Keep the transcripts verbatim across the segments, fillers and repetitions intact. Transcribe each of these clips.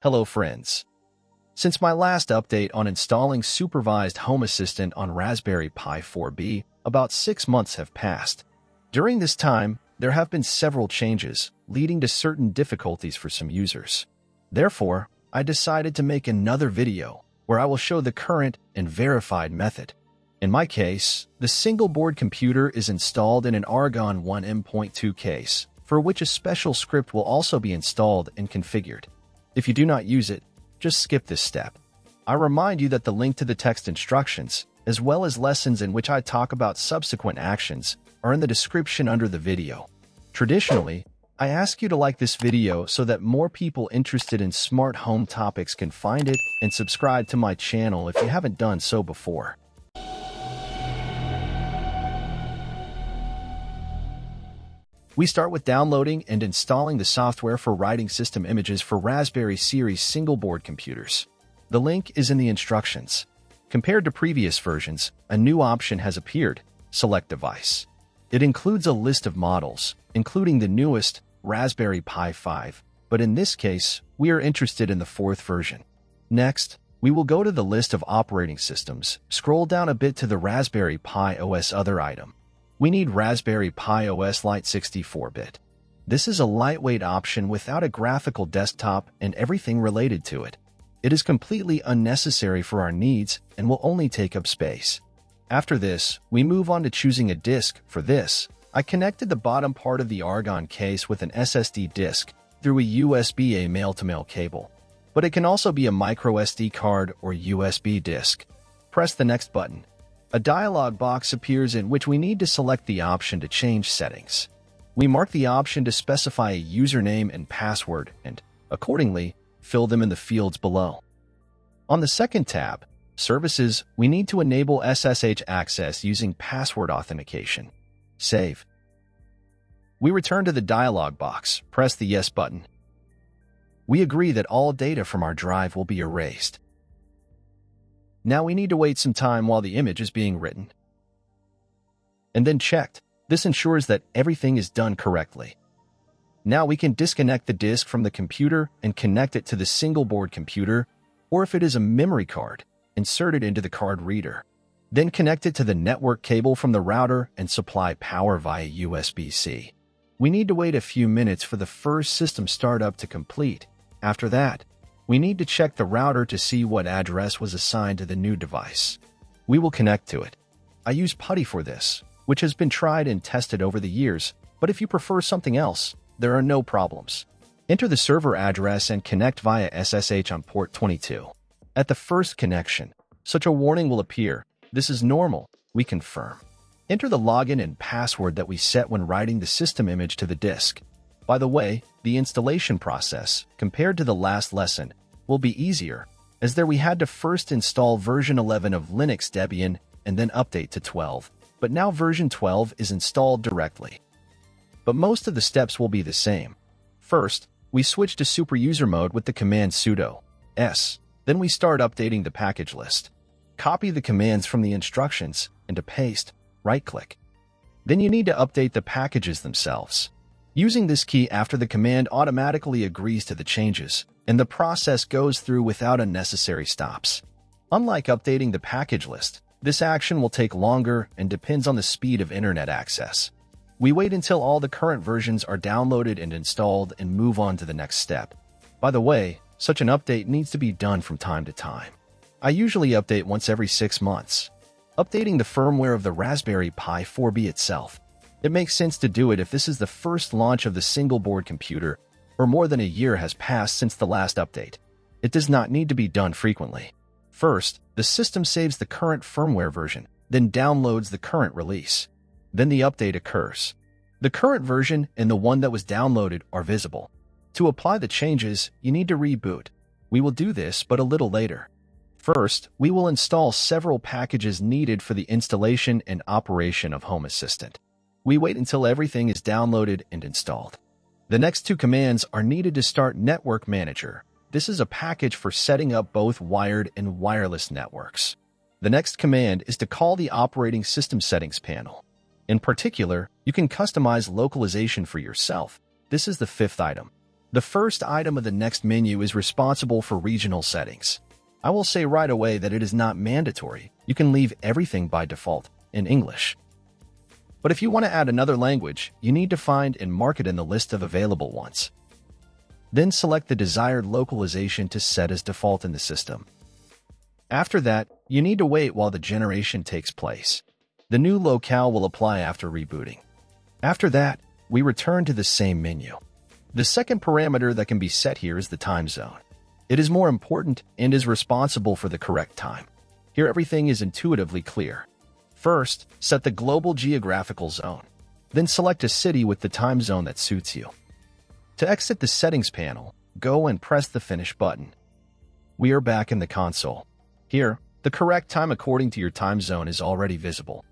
Hello friends. Since my last update on installing Supervised Home Assistant on Raspberry Pi four B, about six months have passed. During this time, there have been several changes, leading to certain difficulties for some users. Therefore, I decided to make another video where I will show the current and verified method. In my case, the single board computer is installed in an Argon One M.two case, for which a special script will also be installed and configured. If you do not use it, just skip this step. I remind you that the link to the text instructions, as well as lessons in which I talk about subsequent actions, are in the description under the video. Traditionally, I ask you to like this video so that more people interested in smart home topics can find it, and subscribe to my channel if you haven't done so before. We start with downloading and installing the software for writing system images for Raspberry Series single-board computers. The link is in the instructions. Compared to previous versions, a new option has appeared, Select Device. It includes a list of models, including the newest, Raspberry Pi five, but in this case, we are interested in the fourth version. Next, we will go to the list of operating systems, scroll down a bit to the Raspberry Pi O S Other item. We need Raspberry Pi O S Lite sixty-four bit. This is a lightweight option without a graphical desktop and everything related to it. It is completely unnecessary for our needs and will only take up space. After this, we move on to choosing a disk. For this, I connected the bottom part of the Argon case with an S S D disk through a U S B A male-to-male cable. But it can also be a microSD card or U S B disk. Press the next button. A dialog box appears in which we need to select the option to change settings. We mark the option to specify a username and password and, accordingly, fill them in the fields below. On the second tab, Services, we need to enable S S H access using password authentication. Save. We return to the dialog box, press the Yes button. We agree that all data from our drive will be erased. Now we need to wait some time while the image is being written and then checked. This ensures that everything is done correctly. Now we can disconnect the disk from the computer and connect it to the single board computer, or if it is a memory card, insert it into the card reader. Then connect it to the network cable from the router and supply power via U S B C. We need to wait a few minutes for the first system startup to complete. After that, we need to check the router to see what address was assigned to the new device. We will connect to it. I use PuTTY for this, which has been tried and tested over the years, but if you prefer something else, there are no problems. Enter the server address and connect via S S H on port twenty-two. At the first connection, such a warning will appear. This is normal. We confirm. Enter the login and password that we set when writing the system image to the disk. By the way, the installation process, compared to the last lesson, will be easier, as there we had to first install version eleven of Linux Debian and then update to twelve, but now version twelve is installed directly. But most of the steps will be the same. First, we switch to superuser mode with the command sudo s, then we start updating the package list. Copy the commands from the instructions, and to paste, right-click. Then you need to update the packages themselves. Using this key after the command automatically agrees to the changes, and the process goes through without unnecessary stops. Unlike updating the package list, this action will take longer and depends on the speed of internet access. We wait until all the current versions are downloaded and installed and move on to the next step. By the way, such an update needs to be done from time to time. I usually update once every six months, updating the firmware of the Raspberry Pi four B itself. It makes sense to do it if this is the first launch of the single-board computer, or more than a year has passed since the last update. It does not need to be done frequently. First, the system saves the current firmware version, then downloads the current release. Then the update occurs. The current version and the one that was downloaded are visible. To apply the changes, you need to reboot. We will do this, but a little later. First, we will install several packages needed for the installation and operation of Home Assistant. We wait until everything is downloaded and installed. The next two commands are needed to start Network Manager. This is a package for setting up both wired and wireless networks. The next command is to call the operating system settings panel. In particular, you can customize localization for yourself. This is the fifth item. The first item of the next menu is responsible for regional settings. I will say right away that it is not mandatory. You can leave everything by default in English. But if you want to add another language, you need to find and mark it in the list of available ones. Then select the desired localization to set as default in the system. After that, you need to wait while the generation takes place. The new locale will apply after rebooting. After that, we return to the same menu. The second parameter that can be set here is the time zone. It is more important and is responsible for the correct time. Here everything is intuitively clear. First, set the global geographical zone. Then select a city with the time zone that suits you. To exit the settings panel, go and press the Finish button. We are back in the console. Here, the correct time according to your time zone is already visible.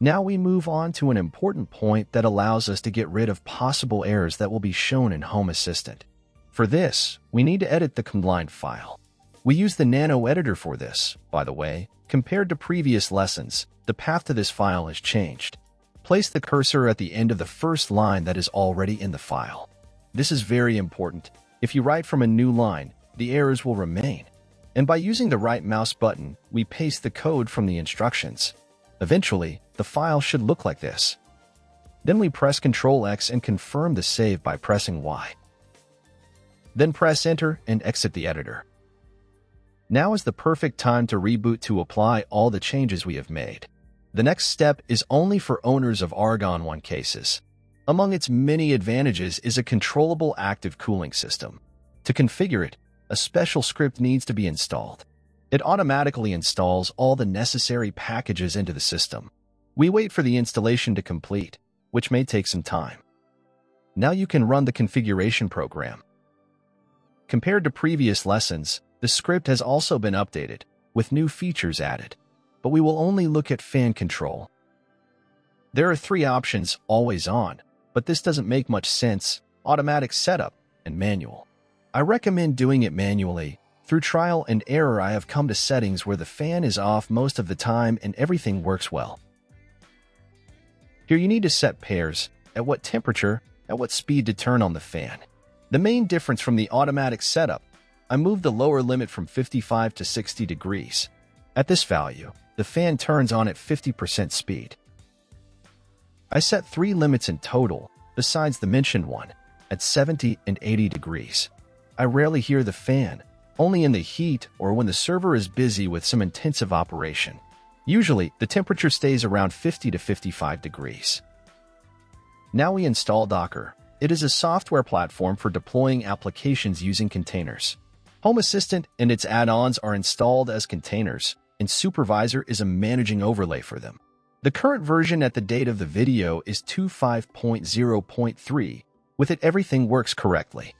Now we move on to an important point that allows us to get rid of possible errors that will be shown in Home Assistant. For this, we need to edit the command file. We use the Nano Editor for this, by the way. Compared to previous lessons, the path to this file has changed. Place the cursor at the end of the first line that is already in the file. This is very important. If you write from a new line, the errors will remain. And by using the right mouse button, we paste the code from the instructions. Eventually, the file should look like this. Then we press control X and confirm the save by pressing Y. Then press Enter and exit the editor. Now is the perfect time to reboot to apply all the changes we have made. The next step is only for owners of Argon One cases. Among its many advantages is a controllable active cooling system. To configure it, a special script needs to be installed. It automatically installs all the necessary packages into the system. We wait for the installation to complete, which may take some time. Now you can run the configuration program. Compared to previous lessons, the script has also been updated, with new features added, but we will only look at fan control. There are three options, always on, but this doesn't make much sense, automatic setup, and manual. I recommend doing it manually. Through trial and error I have come to settings where the fan is off most of the time and everything works well. Here you need to set pairs, at what temperature, at what speed to turn on the fan. The main difference from the automatic setup, I moved the lower limit from fifty-five to sixty degrees. At this value, the fan turns on at fifty percent speed. I set three limits in total, besides the mentioned one, at seventy and eighty degrees. I rarely hear the fan, only in the heat or when the server is busy with some intensive operation. Usually, the temperature stays around fifty to fifty-five degrees. Now we install Docker. It is a software platform for deploying applications using containers. Home Assistant and its add-ons are installed as containers, and Supervisor is a managing overlay for them. The current version at the date of the video is twenty-five point zero point three. With it, everything works correctly.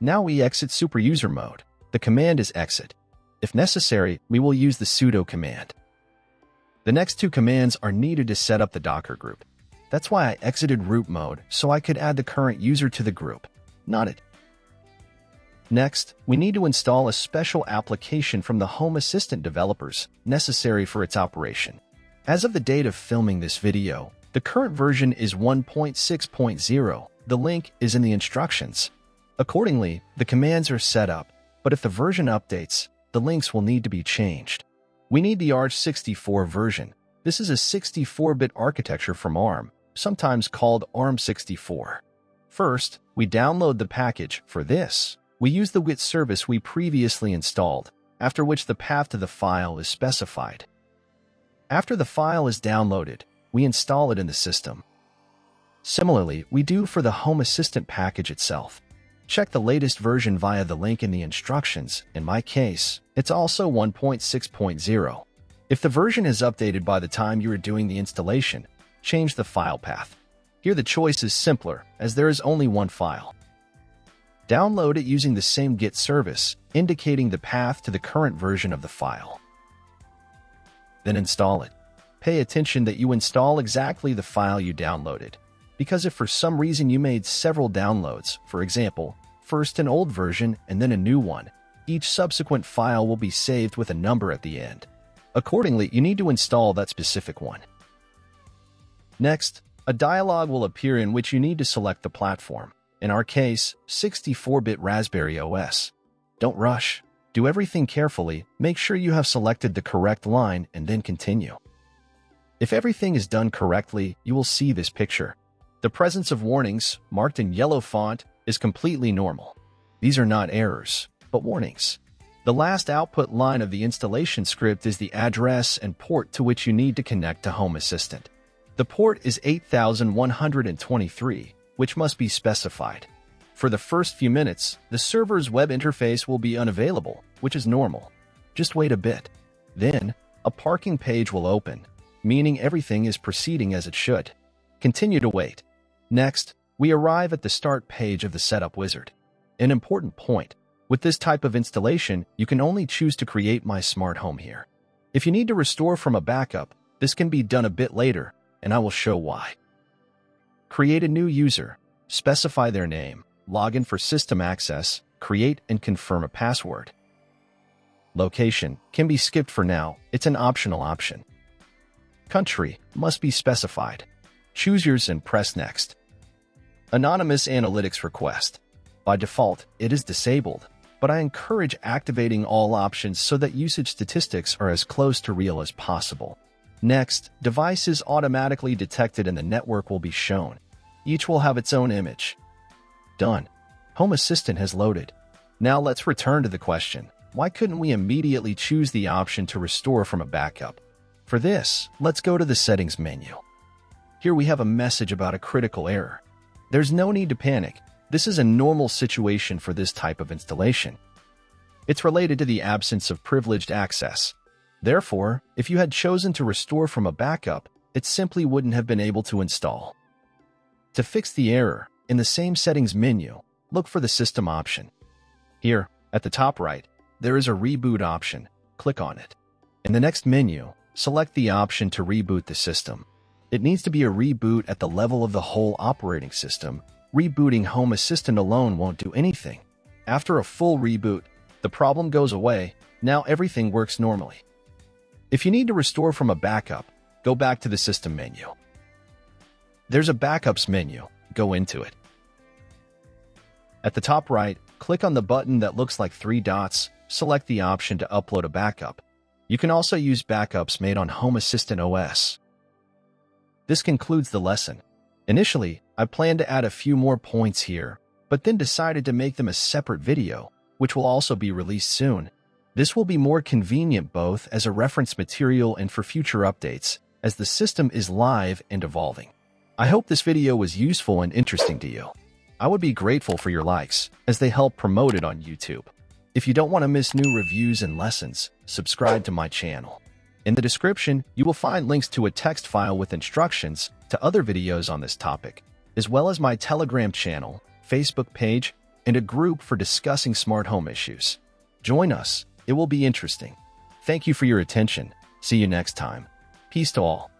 Now we exit superuser mode. The command is exit. If necessary, we will use the sudo command. The next two commands are needed to set up the Docker group. That's why I exited root mode, so I could add the current user to the group, not it. Next, we need to install a special application from the Home Assistant developers, necessary for its operation. As of the date of filming this video, the current version is one point six point zero. The link is in the instructions. Accordingly, the commands are set up, but if the version updates, the links will need to be changed. We need the A R M sixty-four version. This is a sixty-four bit architecture from ARM, sometimes called A R M sixty-four. First, we download the package. For this, we use the W T service we previously installed, after which the path to the file is specified. After the file is downloaded, we install it in the system. Similarly, we do for the Home Assistant package itself. Check the latest version via the link in the instructions. In my case, it's also one point six point zero. If the version is updated by the time you are doing the installation, change the file path. Here the choice is simpler, as there is only one file. Download it using the same Git service, indicating the path to the current version of the file. Then install it. Pay attention that you install exactly the file you downloaded, because if for some reason you made several downloads, for example, first an old version and then a new one, each subsequent file will be saved with a number at the end. Accordingly, you need to install that specific one. Next, a dialog will appear in which you need to select the platform. in our case, sixty-four bit Raspberry O S. Don't rush. Do everything carefully, make sure you have selected the correct line, and then continue. If everything is done correctly, you will see this picture. The presence of warnings, marked in yellow font, is completely normal. These are not errors, but warnings. The last output line of the installation script is the address and port to which you need to connect to Home Assistant. The port is eight thousand one hundred twenty-three, which must be specified. For the first few minutes, the server's web interface will be unavailable, which is normal. Just wait a bit. Then, a parking page will open, meaning everything is proceeding as it should. Continue to wait. Next, we arrive at the start page of the setup wizard. An important point. With this type of installation, you can only choose to create my smart home here. If you need to restore from a backup, this can be done a bit later, and I will show why. Create a new user. Specify their name. Login for system access, create and confirm a password. Location can be skipped for now, it's an optional option. Country must be specified. Choose yours and press next. Anonymous analytics request. By default, it is disabled, but I encourage activating all options so that usage statistics are as close to real as possible. Next, devices automatically detected and the network will be shown. Each will have its own image. Done. Home Assistant has loaded. Now let's return to the question. Why couldn't we immediately choose the option to restore from a backup? For this, let's go to the settings menu. Here we have a message about a critical error. There's no need to panic. This is a normal situation for this type of installation. It's related to the absence of privileged access. Therefore, if you had chosen to restore from a backup, it simply wouldn't have been able to install. To fix the error, in the same settings menu, look for the system option. Here, at the top right, there is a reboot option. Click on it. In the next menu, select the option to reboot the system. It needs to be a reboot at the level of the whole operating system. Rebooting Home Assistant alone won't do anything. After a full reboot, the problem goes away. Now everything works normally. If you need to restore from a backup, go back to the system menu. There's a backups menu. Go into it. At the top right, click on the button that looks like three dots, select the option to upload a backup. You can also use backups made on Home Assistant O S. This concludes the lesson. Initially, I planned to add a few more points here, but then decided to make them a separate video, which will also be released soon. This will be more convenient both as a reference material and for future updates, as the system is live and evolving. I hope this video was useful and interesting to you. I would be grateful for your likes, as they help promote it on YouTube. If you don't want to miss new reviews and lessons, subscribe to my channel. In the description, you will find links to a text file with instructions to other videos on this topic, as well as my Telegram channel, Facebook page, and a group for discussing smart home issues. Join us, it will be interesting. Thank you for your attention. See you next time. Peace to all.